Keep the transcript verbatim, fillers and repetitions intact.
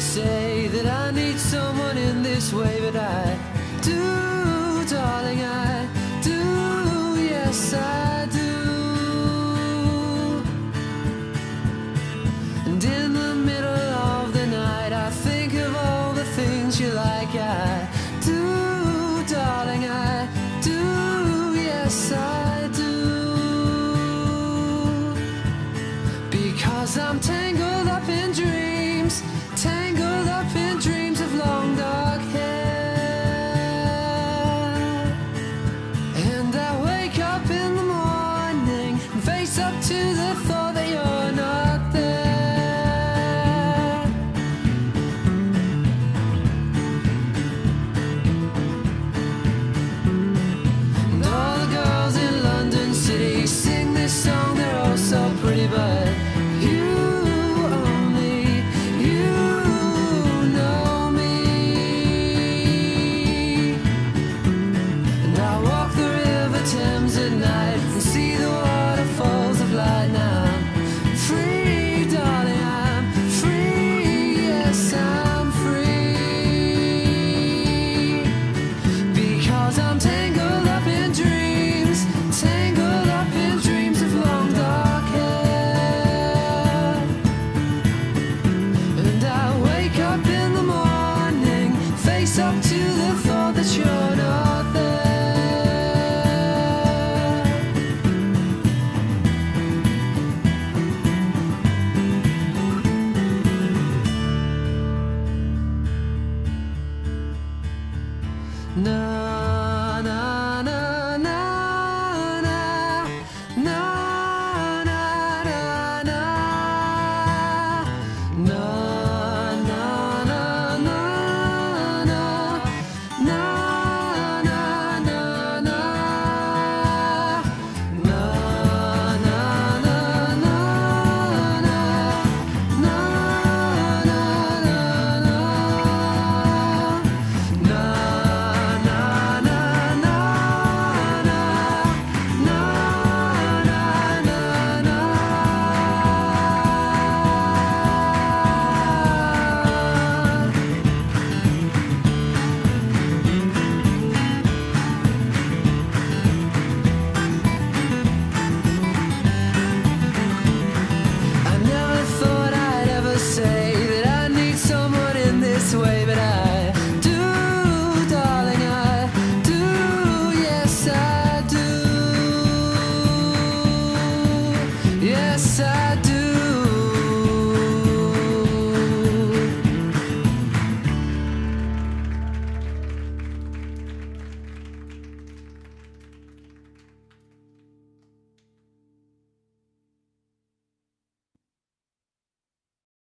say that I need someone in this way, but I do, darling, I do, yes I do. And in the middle of the night I think of all the things you like. I do, darling, I do, yes I do. Because I'm tangled up in dreams, tangled up in dreams of long dark hair. And I wake up in the morning and face up to the thought that you're not there. And all the girls in London City sing this song, they're all so pretty, but up to the thought that you're not there. No.